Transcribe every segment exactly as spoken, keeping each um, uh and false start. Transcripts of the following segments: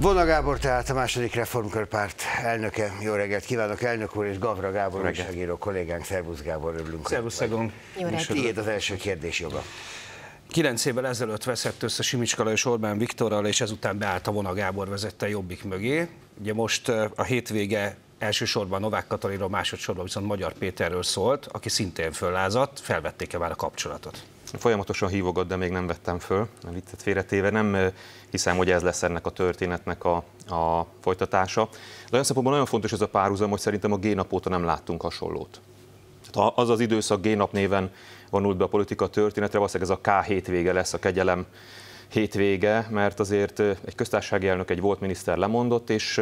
Vona Gábor tehát a második reformkörpárt elnöke. Jó reggelt kívánok, elnök úr, és Gavra Gábor újságíró kollégánk. Szervusz Gábor, örülünk. Szervusz Egon. Tiéd az első kérdés joga. Kilenc évvel ezelőtt veszett össze Simicska Lajos Orbán Viktorral, és ezután beállt a Vona Gábor vezette Jobbik mögé. Ugye most a hétvége elsősorban Novák Katalinról, másodszorban viszont Magyar Péterről szólt, aki szintén föllázadt. Felvették-e már a kapcsolatot? Folyamatosan hívogat, de még nem vettem föl, a viccet félretéve. Nem hiszem, hogy ez lesz ennek a történetnek a, a folytatása. De olyan szempontból nagyon fontos ez a párhuzam, hogy szerintem a G-nap óta nem láttunk hasonlót. Tehát az az időszak G-nap néven vonult be a politika történetre, valószínűleg ez a K hétvége lesz, a kegyelem hétvége, mert azért egy köztársasági elnök, egy volt miniszter lemondott, és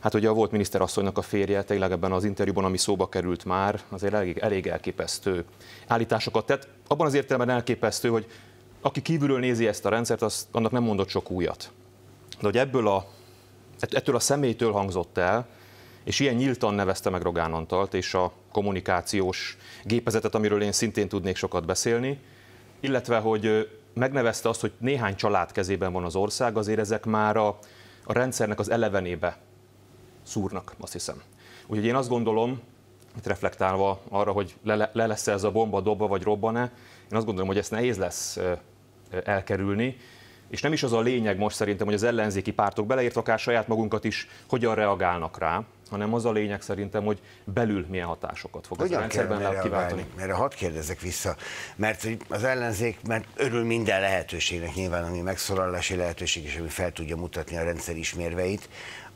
hát ugye a volt miniszterasszonynak a férje, tényleg ebben az interjúban, ami szóba került már, azért elég, elég elképesztő állításokat tett. Abban az értelemben elképesztő, hogy aki kívülről nézi ezt a rendszert, az, annak nem mondott sok újat. De hogy ebből a, ettől a személytől hangzott el, és ilyen nyíltan nevezte meg Rogán Antalt és a kommunikációs gépezetet, amiről én szintén tudnék sokat beszélni, illetve hogy megnevezte azt, hogy néhány család kezében van az ország, azért ezek már a, a rendszernek az elevenébe szúrnak, azt hiszem. Úgyhogy én azt gondolom, itt reflektálva arra, hogy le, le lesz ez a bomba dobva, vagy robban-e, én azt gondolom, hogy ezt nehéz lesz elkerülni, és nem is az a lényeg most szerintem, hogy az ellenzéki pártok, beleértve akár saját magunkat is, hogyan reagálnak rá, hanem az a lényeg szerintem, hogy belül milyen hatásokat fog ez a rendszerben kiváltani. Erre hadd kérdezek vissza, mert az ellenzék mert örül minden lehetőségnek nyilván, ami megszólalási lehetőség, és ami fel tudja mutatni a rendszer ismérveit,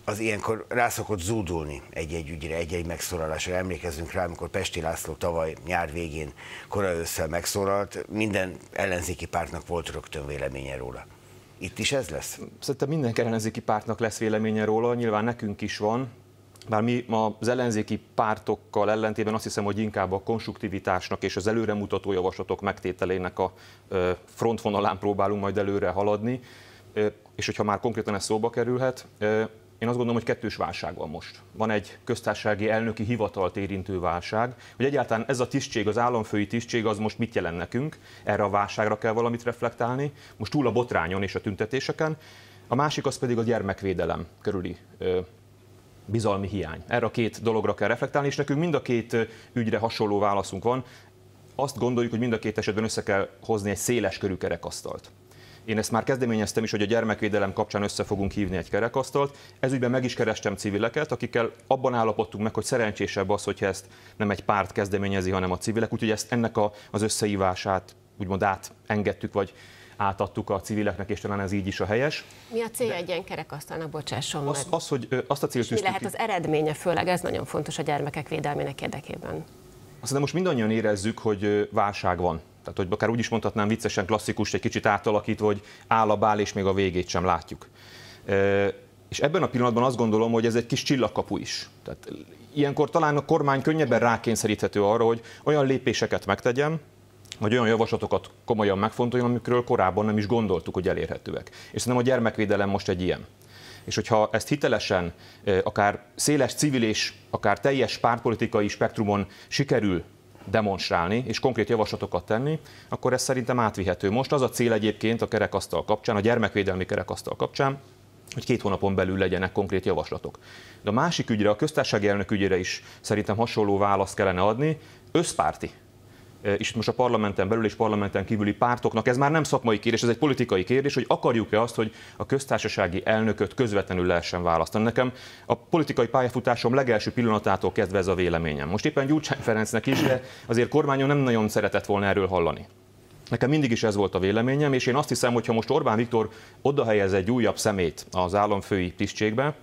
az ilyenkor rá szokott zúdulni egy-egy ügyre, egy-egy megszólalásra. Emlékezzünk rá, amikor Pesti László tavaly nyár végén, korai ősszel megszólalt, minden ellenzéki pártnak volt rögtön véleménye róla. Itt is ez lesz? Szerintem minden ellenzéki pártnak lesz véleménye róla, nyilván nekünk is van, bár mi az ellenzéki pártokkal ellentétben azt hiszem, hogy inkább a konstruktivitásnak és az előremutató javaslatok megtételének a frontvonalán próbálunk majd előre haladni, és hogyha már konkrétan ez szóba kerülhet, én azt gondolom, hogy kettős válság van most. Van egy köztársasági elnöki hivatalt érintő válság, hogy egyáltalán ez a tisztség, az államfői tisztség, az most mit jelent nekünk, erre a válságra kell valamit reflektálni, most túl a botrányon és a tüntetéseken, a másik az pedig a gyermekvédelem körüli ö, bizalmi hiány. Erre a két dologra kell reflektálni, és nekünk mind a két ügyre hasonló válaszunk van. Azt gondoljuk, hogy mind a két esetben össze kell hozni egy széles körű kerekasztalt. Én ezt már kezdeményeztem is, hogy a gyermekvédelem kapcsán össze fogunk hívni egy kerekasztalt. Ezügyben meg is kerestem civileket, akikkel abban állapodtunk meg, hogy szerencsésebb az, hogyha ezt nem egy párt kezdeményezi, hanem a civilek. Úgyhogy ezt ennek a, az összehívását úgymond átengedtük, vagy átadtuk a civileknek, és talán ez így is a helyes. Mi a célja egy ilyen kerekasztalnak, bocsásson az, az, hogy azt a célt tűztük ki. Mi lehet az eredménye, főleg ez nagyon fontos a gyermekek védelmének érdekében. Aztán most mindannyian érezzük, hogy válság van. Tehát, hogy akár úgy is mondhatnám viccesen klasszikus, egy kicsit átalakítva, hogy áll a bál, és még a végét sem látjuk. És ebben a pillanatban azt gondolom, hogy ez egy kis csillagkapu is. Tehát ilyenkor talán a kormány könnyebben rákényszeríthető arra, hogy olyan lépéseket megtegyem, vagy olyan javaslatokat komolyan megfontoljon, amikről korábban nem is gondoltuk, hogy elérhetőek. És szerintem a gyermekvédelem most egy ilyen. És hogyha ezt hitelesen, akár széles civil és akár teljes pártpolitikai spektrumon sikerül demonstrálni és konkrét javaslatokat tenni, akkor ez szerintem átvihető. Most az a cél egyébként a kerekasztal kapcsán, a gyermekvédelmi kerekasztal kapcsán, hogy két hónapon belül legyenek konkrét javaslatok. De a másik ügyre, a köztársasági elnök ügyére is szerintem hasonló választ kellene adni, összpárti. És most a parlamenten belül és parlamenten kívüli pártoknak ez már nem szakmai kérdés, ez egy politikai kérdés, hogy akarjuk-e azt, hogy a köztársasági elnököt közvetlenül lehessen választani. Nekem a politikai pályafutásom legelső pillanatától kezdve ez a véleményem. Most éppen Gyurcsány Ferencnek is, de azért kormányon nem nagyon szeretett volna erről hallani. Nekem mindig is ez volt a véleményem, és én azt hiszem, hogy ha most Orbán Viktor oda helyez egy újabb szemét az államfői tisztségbe,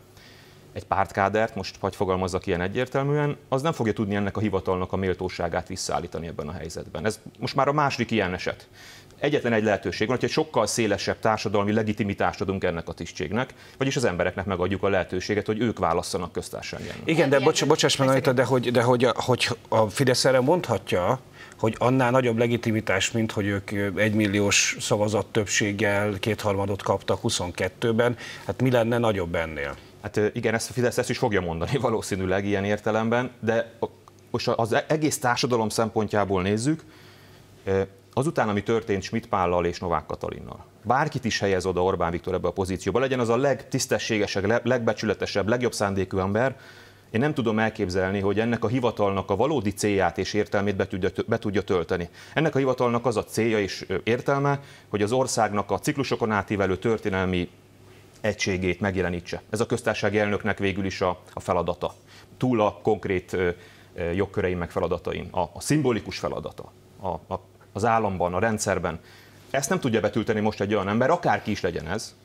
egy pártkádert, most hagy fogalmazzak ilyen egyértelműen, az nem fogja tudni ennek a hivatalnak a méltóságát visszaállítani ebben a helyzetben. Ez most már a második ilyen eset. Egyetlen egy lehetőség van, hogy egy sokkal szélesebb társadalmi legitimitást adunk ennek a tisztségnek, vagyis az embereknek megadjuk a lehetőséget, hogy ők válasszanak köztársasági elnököt. Igen, de bocs, bocsáss meg, Anita, de, hogy, de hogy, hogy a Fidesz erre mondhatja, hogy annál nagyobb legitimitás, mint hogy ők egymilliós szavazat többséggel kétharmadot kaptak huszonkettőben, hát mi lenne nagyobb ennél? Hát igen, ezt a Fidesz ezt is fogja mondani valószínűleg ilyen értelemben, de most az egész társadalom szempontjából nézzük, azután, ami történt Schmitt Pállal és Novák Katalinnal, bárkit is helyez oda Orbán Viktor ebbe a pozícióba, legyen az a legtisztességesebb, legbecsületesebb, legjobb szándékú ember, én nem tudom elképzelni, hogy ennek a hivatalnak a valódi célját és értelmét be tudja, be tudja tölteni. Ennek a hivatalnak az a célja és értelme, hogy az országnak a ciklusokon átívelő történelmi egységét megjelenítse. Ez a köztársasági elnöknek végül is a, a feladata. Túl a konkrét jogköreim meg feladataim, a, a szimbolikus feladata a, a, az államban, a rendszerben. Ezt nem tudja betölteni most egy olyan ember, akárki is legyen ez,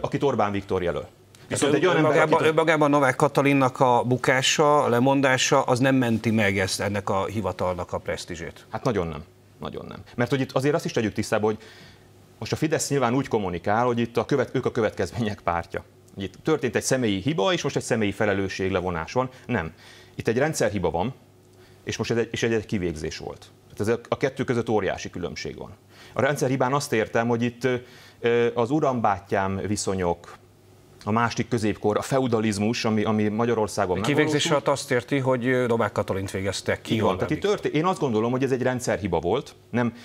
akit Orbán Viktor jelöl. Viszont egy olyan önmagában, önmagában Novák Katalinnak a bukása, a lemondása, az nem menti meg ezt, ennek a hivatalnak a presztízsét. Hát nagyon nem. Nagyon nem. Mert hogy itt azért azt is tegyük tisztába, hogy most a Fidesz nyilván úgy kommunikál, hogy itt a követ, ők a következmények pártja. Itt történt egy személyi hiba, és most egy személyi felelősség levonás van. Nem. Itt egy rendszerhiba van, és most egy, és egy, egy kivégzés volt. Hát ez a kettő között óriási különbség van. A rendszerhibán azt értem, hogy itt az urambátyám viszonyok, a másik középkor, a feudalizmus, ami, ami Magyarországon megvalósult. Kivégzés alatt azt érti, hogy Novák Katalint végeztek ki. Igen, tehát itt én azt gondolom, hogy ez egy rendszerhiba volt. Nem,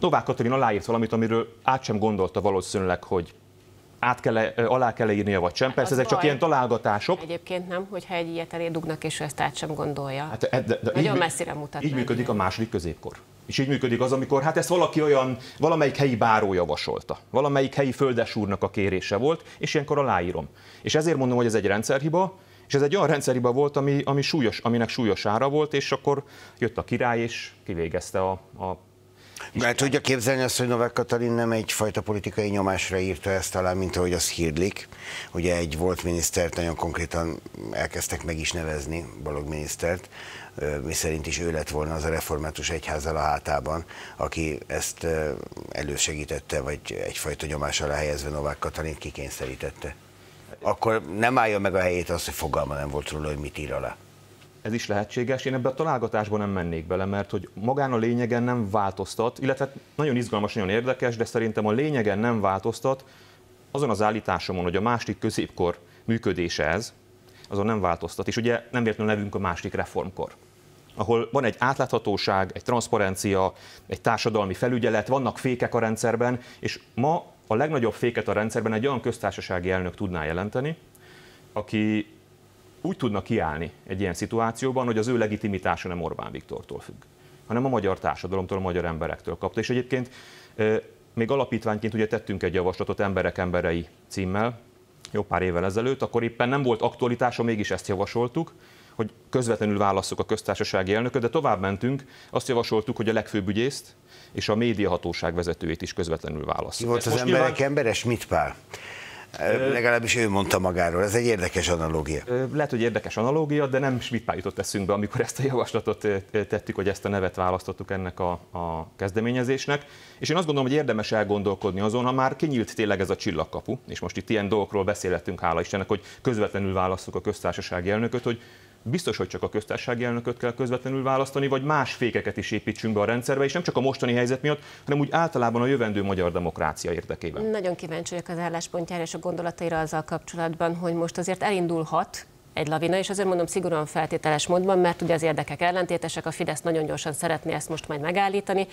Novák Katalin aláírt valamit, amiről át sem gondolta valószínűleg, hogy át kell, alá kell írnia, vagy sem. Hát persze ezek baj. Csak ilyen találgatások. Egyébként nem, hogyha egy ilyet elé dugnak, és ezt át sem gondolja. Hát, de, de, de Nagyon így, messzire mutat. Így működik meg. A második középkor. És így működik az, amikor hát ezt valaki olyan, valamelyik helyi báró javasolta, valamelyik helyi földesúrnak a kérése volt, és ilyenkor aláírom. És ezért mondom, hogy ez egy rendszerhiba, és ez egy olyan rendszerhiba volt, ami, ami súlyos, aminek súlyos ára volt, és akkor jött a király, és kivégezte a... a El tudja képzelni azt, hogy Novák Katalin nem egyfajta politikai nyomásra írta ezt alá, mint ahogy az hírlik. Ugye egy volt minisztert nagyon konkrétan elkezdtek meg is nevezni, Balog minisztert, miszerint is ő lett volna az a református egyházzal a hátában, aki ezt elősegítette, vagy egyfajta nyomás alá helyezve Novák Katalin kikényszerítette. Akkor nem állja meg a helyét az, hogy fogalma nem volt róla, hogy mit ír alá. Ez is lehetséges, én ebbe a találgatásban nem mennék bele, mert hogy magán a lényegen nem változtat, illetve nagyon izgalmas, nagyon érdekes, de szerintem a lényegen nem változtat azon az állításomon, hogy a második középkor működése ez, azon nem változtat. És ugye nem véletlenül nevünk a második reformkor, ahol van egy átláthatóság, egy transzparencia, egy társadalmi felügyelet, vannak fékek a rendszerben, és ma a legnagyobb féket a rendszerben egy olyan köztársasági elnök tudná jelenteni, aki úgy tudna kiállni egy ilyen szituációban, hogy az ő legitimitása nem Orbán Viktortól függ, hanem a magyar társadalomtól, a magyar emberektől kapta. És egyébként még alapítványként ugye tettünk egy javaslatot Emberek emberei címmel, jó pár évvel ezelőtt, akkor éppen nem volt aktualitása, mégis ezt javasoltuk, hogy közvetlenül válasszuk a köztársasági elnököt, de tovább mentünk, azt javasoltuk, hogy a legfőbb ügyészt és a médiahatóság vezetőjét is közvetlenül válasszuk. Volt az Emberek nyilván... embere, Schmitt Pál. Legalábbis ő mondta magáról, ez egy érdekes analógia. Lehet, hogy érdekes analógia, de nem Schmitt Pál jutott eszünkbe, amikor ezt a javaslatot tettük, hogy ezt a nevet választottuk ennek a, a kezdeményezésnek. És én azt gondolom, hogy érdemes elgondolkodni azon, ha már kinyílt tényleg ez a csillagkapu, és most itt ilyen dolgokról beszélhetünk, hála Istennek, hogy közvetlenül választjuk a köztársasági elnököt, hogy biztos, hogy csak a köztársasági elnököt kell közvetlenül választani, vagy más fékeket is építsünk be a rendszerbe, és nem csak a mostani helyzet miatt, hanem úgy általában a jövendő magyar demokrácia érdekében. Nagyon kíváncsi vagyok az álláspontjára és a gondolataira azzal kapcsolatban, hogy most azért elindulhat egy lavina, és azért mondom szigorúan feltételes módban, mert ugye az érdekek ellentétesek, a Fidesz nagyon gyorsan szeretné ezt most majd megállítani,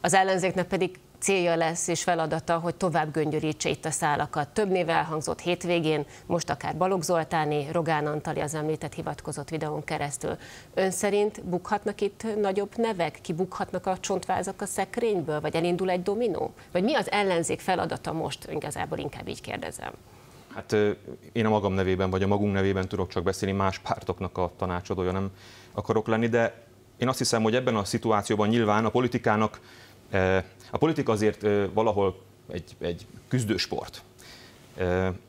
az ellenzéknek pedig célja lesz és feladata, hogy tovább göngyörítse itt a szálakat. Több név elhangzott hétvégén, most akár Balog Zoltáné, Rogán Antali az említett hivatkozott videón keresztül. Ön szerint bukhatnak itt nagyobb nevek? Kibukhatnak a csontvázak a szekrényből? Vagy elindul egy dominó? Vagy mi az ellenzék feladata most? Igazából inkább így kérdezem. Hát én a magam nevében, vagy a magunk nevében tudok csak beszélni, más pártoknak a tanácsadója nem akarok lenni, de én azt hiszem, hogy ebben a szituációban nyilván a politikának, a politika azért valahol egy, egy küzdősport,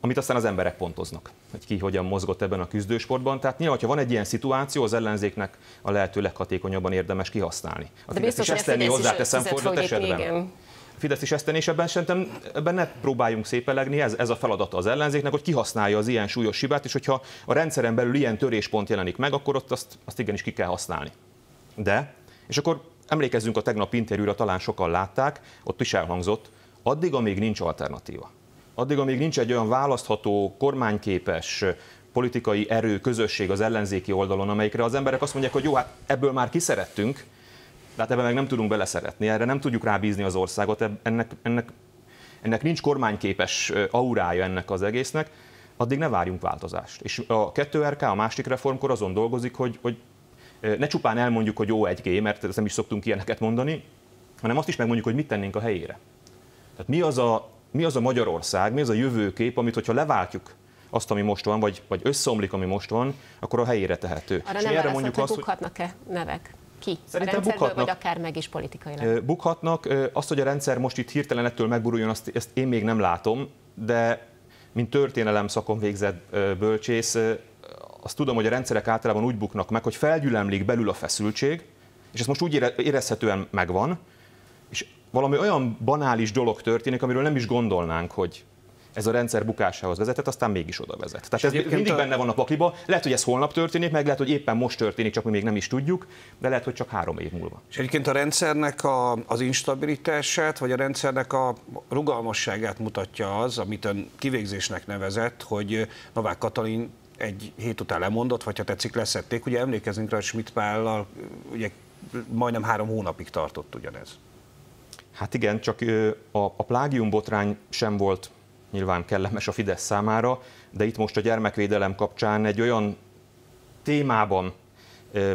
amit aztán az emberek pontoznak, hogy ki hogyan mozgott ebben a küzdősportban. Tehát nyilván, ha van egy ilyen szituáció, az ellenzéknek a lehető leghatékonyabban érdemes kihasználni. A De Fidesz is ezt tenni, hozzáteszem fordított esetben. Igen. Fidesz is ezt tenni, és ebben szerintem ebben ne próbáljunk szépelegni, ez, ez a feladata az ellenzéknek, hogy kihasználja az ilyen súlyos hibát, és hogyha a rendszeren belül ilyen töréspont jelenik meg, akkor ott azt, azt igenis ki kell használni. De, és akkor emlékezzünk a tegnapi interjúra, talán sokan látták, ott is elhangzott, addig, amíg nincs alternatíva. Addig, amíg nincs egy olyan választható, kormányképes politikai erő, közösség az ellenzéki oldalon, amelyikre az emberek azt mondják, hogy jó, hát ebből már kiszerettünk, de hát ebben meg nem tudunk beleszeretni, erre nem tudjuk rábízni az országot, ennek, ennek ennek nincs kormányképes aurája ennek az egésznek, addig ne várjunk változást. És a kettő er ká a másik reformkor azon dolgozik, hogy, hogy ne csupán elmondjuk, hogy jó egy gé, mert ezt nem is szoktunk ilyeneket mondani, hanem azt is megmondjuk, hogy mit tennénk a helyére. Tehát mi az a, mi az a Magyarország, mi az a jövőkép, amit hogyha leváltjuk azt, ami most van, vagy, vagy összeomlik, ami most van, akkor a helyére tehető. Arra és nem erre mondjuk azt, hogy bukhatnak-e nevek? Ki? Szerintem a rendszerből, bukhatnak, vagy akár meg is politikailag? Bukhatnak. Azt, hogy a rendszer most itt hirtelen ettől megburuljon, azt, ezt én még nem látom, de mint történelem szakon végzett bölcsész, azt tudom, hogy a rendszerek általában úgy buknak meg, hogy felgyülemlik belül a feszültség, és ez most úgy érezhetően megvan, és valami olyan banális dolog történik, amiről nem is gondolnánk, hogy ez a rendszer bukásához vezetett, aztán mégis oda vezet. Tehát ez mindig a... benne van a pakliba, lehet, hogy ez holnap történik, meg lehet, hogy éppen most történik, csak mi még nem is tudjuk, de lehet, hogy csak három év múlva. És egyébként a rendszernek a, az instabilitását, vagy a rendszernek a rugalmasságát mutatja az, amit ön kivégzésnek nevezett, hogy Novák Katalin egy hét után lemondott, vagy ha tetszik, leszették. Ugye emlékezünk rá, hogy Schmitt Pállal ugye majdnem három hónapig tartott ugyanez. Hát igen, csak a, a plágium botrány sem volt nyilván kellemes a Fidesz számára, de itt most a gyermekvédelem kapcsán egy olyan témában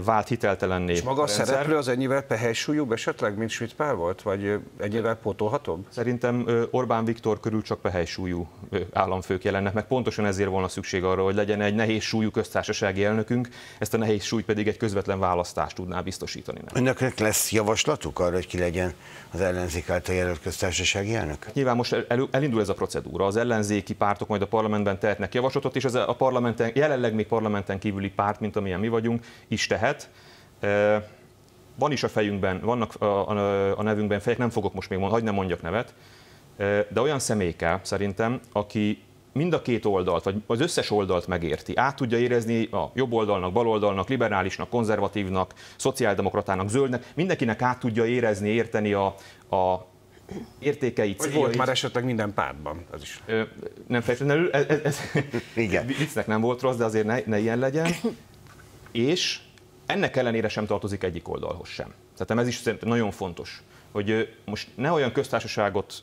vált hiteltelenné. És maga a szereplő az ennyivel pehelysúlyúbb esetleg, mint Schmitt Pál volt? Vagy ennyivel pótolhatóbb? Szerintem Orbán Viktor körül csak pehelysúlyú államfők jelennek meg. Pontosan ezért volna szükség arra, hogy legyen egy nehéz súlyú köztársasági elnökünk, ezt a nehéz súly pedig egy közvetlen választást tudná biztosítani. Önöknek lesz javaslatuk arra, hogy ki legyen az ellenzék által jelölt köztársasági elnök? Nyilván most el, elindul ez a procedúra. Az ellenzéki pártok majd a parlamentben tehetnek javaslatot, és ez a parlamenten, jelenleg még parlamenten kívüli párt, mint amilyen mi vagyunk, is tehet. Van is a fejünkben, vannak a, a, a nevünkben fejek, nem fogok most még mondani, hogy nem mondjak nevet, de olyan személy kell szerintem, aki mind a két oldalt, vagy az összes oldalt megérti, át tudja érezni a jobb oldalnak, bal oldalnak, liberálisnak, konzervatívnak, szociáldemokratának, zöldnek, mindenkinek át tudja érezni, érteni a, a értékeit. Hogy volt már esetleg minden pártban, az is. Nem feltétlenül, ez, ez, ez igen. Viccnek nem volt rossz, de azért ne, ne ilyen legyen. És ennek ellenére sem tartozik egyik oldalhoz sem. Tehát ez is szerintem nagyon fontos, hogy most ne olyan köztársaságot,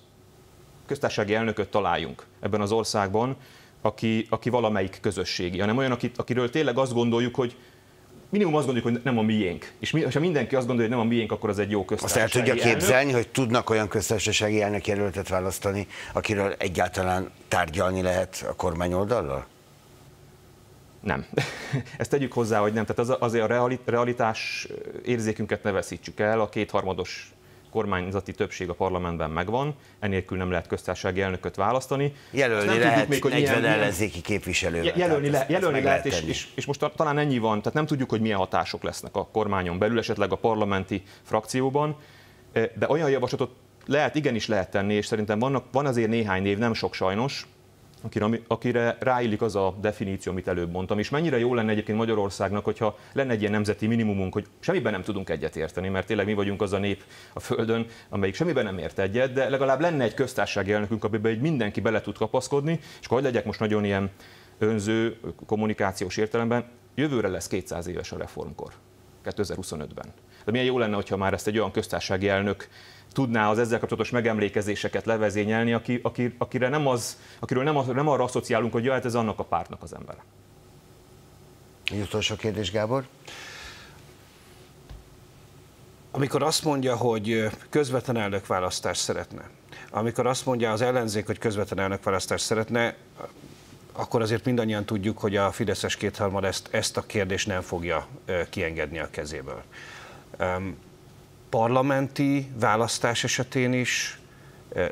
köztársasági elnököt találjunk ebben az országban, aki, aki valamelyik közösségi, hanem olyan, akit, akiről tényleg azt gondoljuk, hogy minimum azt gondoljuk, hogy nem a miénk. És mi, ha mindenki azt gondolja, hogy nem a miénk, akkor az egy jó köztársasági elnök. Azt el tudja képzelni, hogy tudnak olyan köztársasági elnök jelöltet választani, akiről egyáltalán tárgyalni lehet a kormány oldallal? Nem. Ezt tegyük hozzá, hogy nem. Tehát azért a realitás érzékünket ne veszítsük el, a kétharmados kormányzati többség a parlamentben megvan, enélkül nem lehet köztársasági elnököt választani. Jelölni lehet még, hogy negyven ellenzéki képviselővel. Jelölni, le, jelölni lehet, lehet és, és most talán ennyi van, tehát nem tudjuk, hogy milyen hatások lesznek a kormányon belül, esetleg a parlamenti frakcióban, de olyan javaslatot lehet, igenis lehet tenni, és szerintem vannak, van azért néhány név, nem sok sajnos, Akire, akire ráillik az a definíció, amit előbb mondtam. És mennyire jó lenne egyébként Magyarországnak, hogyha lenne egy ilyen nemzeti minimumunk, hogy semmiben nem tudunk egyet érteni, mert tényleg mi vagyunk az a nép a Földön, amelyik semmiben nem ért egyet, de legalább lenne egy köztársasági elnökünk, amiben mindenki bele tud kapaszkodni, és hogy legyek most nagyon ilyen önző kommunikációs értelemben, jövőre lesz kétszáz éves a reformkor, kétezer-huszonötben. De milyen jó lenne, hogyha már ezt egy olyan köztársasági elnök tudná az ezzel kapcsolatos megemlékezéseket levezényelni, aki, aki, akire nem az, akiről nem, az, nem arra asszociálunk, hogy jaj, hát ez annak a pártnak az embere. Egy utolsó kérdés, Gábor. Amikor azt mondja, hogy közvetlen elnökválasztást szeretne, amikor azt mondja az ellenzék, hogy közvetlen elnökválasztást szeretne, akkor azért mindannyian tudjuk, hogy a fideszes kétharmad ezt, ezt a kérdést nem fogja kiengedni a kezéből. Parlamenti választás esetén is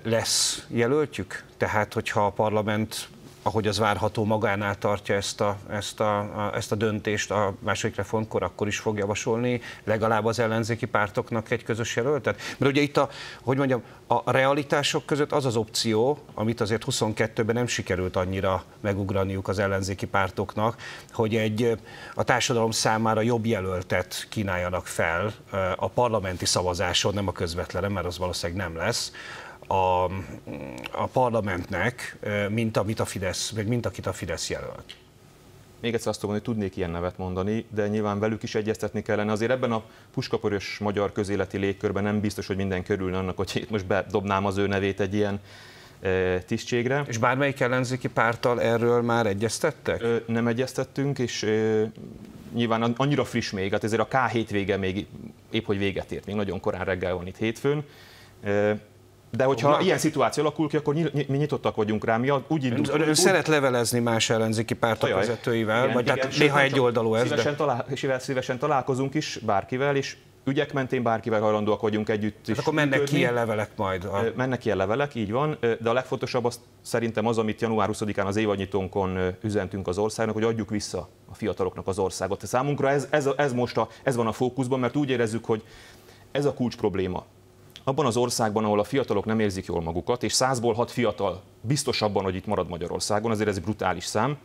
lesz jelöltjük? Tehát, hogyha a parlament, ahogy az várható, magánál tartja ezt a, ezt a, a, ezt a döntést a második reformkor, akkor is fog javasolni legalább az ellenzéki pártoknak egy közös jelöltet? Mert ugye itt a, hogy mondjam, a realitások között az az opció, amit azért huszonkettőben nem sikerült annyira megugraniuk az ellenzéki pártoknak, hogy egy a társadalom számára jobb jelöltet kínáljanak fel a parlamenti szavazáson, nem a közvetlenen, mert az valószínűleg nem lesz, A, a parlamentnek, mint amit a Fidesz, vagy mint akit a Fidesz jelölt. Még egyszer azt tudom, hogy tudnék ilyen nevet mondani, de nyilván velük is egyeztetni kellene. Azért ebben a puskapörös magyar közéleti légkörben nem biztos, hogy minden körülne annak, hogy itt most bedobnám az ő nevét egy ilyen tisztségre. És bármelyik ellenzéki párttal erről már egyeztettek? Ö, nem egyeztettünk, és ö, nyilván annyira friss még, hát ezért a K hétvége még épp hogy véget ért, még nagyon korán reggel van itt hétfőn. Ö, De hogyha Na, ilyen szituáció alakul ki, akkor mi nyitottak vagyunk rá. Mi úgy indult, ön, ön úgy... szeret levelezni más ellenzéki pártok vezetőivel, igen, vagy igen, tehát néha egyoldalú ez. Szívesen, de... talál... szívesen találkozunk is bárkivel, és ügyek mentén bárkivel hajlandóak vagyunk együtt hát is. Akkor mennek működni. Ki ilyen levelek majd? A... Mennek ilyen levelek, így van, de a legfontosabb az szerintem az, amit január huszadikán az évadnyitónkon üzentünk az országnak, hogy adjuk vissza a fiataloknak az országot. Számunkra ez, ez, ez most a, ez van a fókuszban, mert úgy érezzük, hogy ez a kulcs probléma. Abban az országban, ahol a fiatalok nem érzik jól magukat, és százból hat fiatal biztos abban, hogy itt marad Magyarországon, azért ez brutális szám,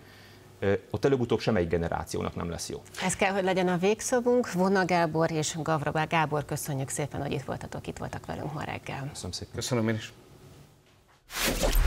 ott előbb-utóbb semmelyik generációnak nem lesz jó. Ez kell, hogy legyen a végszavunk. Vona Gábor és Gavra Gábor, köszönjük szépen, hogy itt voltatok, itt voltak velünk ma reggel. Köszönöm szépen. Köszönöm én is.